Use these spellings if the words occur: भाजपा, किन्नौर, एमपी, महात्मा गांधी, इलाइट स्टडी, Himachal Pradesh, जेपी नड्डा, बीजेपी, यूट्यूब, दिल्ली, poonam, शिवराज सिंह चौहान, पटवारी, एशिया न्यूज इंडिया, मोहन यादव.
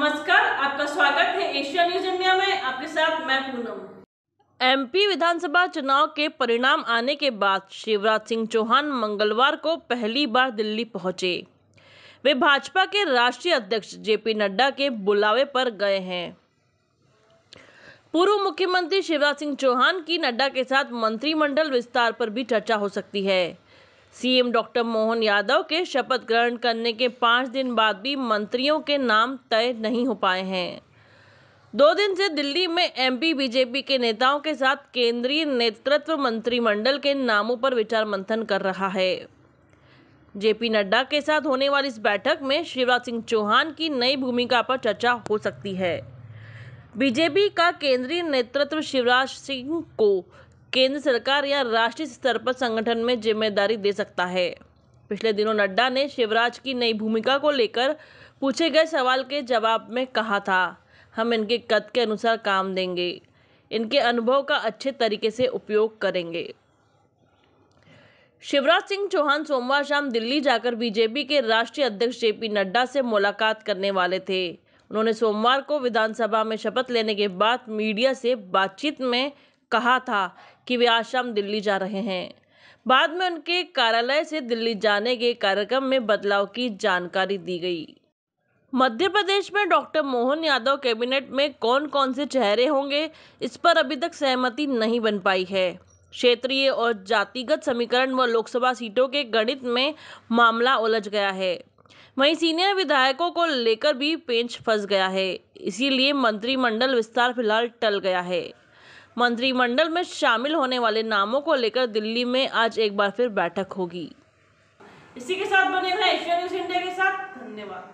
नमस्कार, आपका स्वागत है एशिया न्यूज इंडिया में। आपके साथ मैं पूनम। एमपी विधानसभा चुनाव के परिणाम आने के बाद शिवराज सिंह चौहान मंगलवार को पहली बार दिल्ली पहुंचे। वे भाजपा के राष्ट्रीय अध्यक्ष जेपी नड्डा के बुलावे पर गए हैं। पूर्व मुख्यमंत्री शिवराज सिंह चौहान की नड्डा के साथ मंत्रिमंडल विस्तार पर भी चर्चा हो सकती है। सीएम डॉक्टर मोहन यादव के शपथ ग्रहण करने के 5 दिन बाद भी मंत्रियों के नाम तय नहीं हो पाए हैं। 2 दिन से दिल्ली में एमपी बीजेपी के नेताओं के साथ केंद्रीय नेतृत्व मंत्रिमंडल के नामों पर विचार मंथन कर रहा है। जेपी नड्डा के साथ होने वाली इस बैठक में शिवराज सिंह चौहान की नई भूमिका पर चर्चा हो सकती है। बीजेपी का केंद्रीय नेतृत्व शिवराज सिंह को केंद्र सरकार या राष्ट्रीय स्तर पर संगठन में जिम्मेदारी दे सकता है। पिछले दिनों नड्डा ने शिवराज की नई भूमिका को लेकर पूछे गए सवाल के जवाब में कहा था, हम इनके कद के अनुसार काम देंगे, इनके अनुभव का अच्छे तरीके से उपयोग करेंगे। शिवराज सिंह चौहान सोमवार शाम दिल्ली जाकर बीजेपी के राष्ट्रीय अध्यक्ष जेपी नड्डा से मुलाकात करने वाले थे। उन्होंने सोमवार को विधानसभा में शपथ लेने के बाद मीडिया से बातचीत में कहा था कि वे आज शाम दिल्ली जा रहे हैं। बाद में उनके कार्यालय से दिल्ली जाने के कार्यक्रम में बदलाव की जानकारी दी गई। मध्य प्रदेश में डॉक्टर मोहन यादव कैबिनेट में कौन कौन से चेहरे होंगे, इस पर अभी तक सहमति नहीं बन पाई है। क्षेत्रीय और जातिगत समीकरण व लोकसभा सीटों के गणित में मामला उलझ गया है। वहीं सीनियर विधायकों को लेकर भी पेंच फंस गया है। इसीलिए मंत्रिमंडल विस्तार फिलहाल टल गया है। मंत्रिमंडल में शामिल होने वाले नामों को लेकर दिल्ली में आज एक बार फिर बैठक होगी। इसी के साथ बने रहें एशिया न्यूज इंडिया के साथ। धन्यवाद।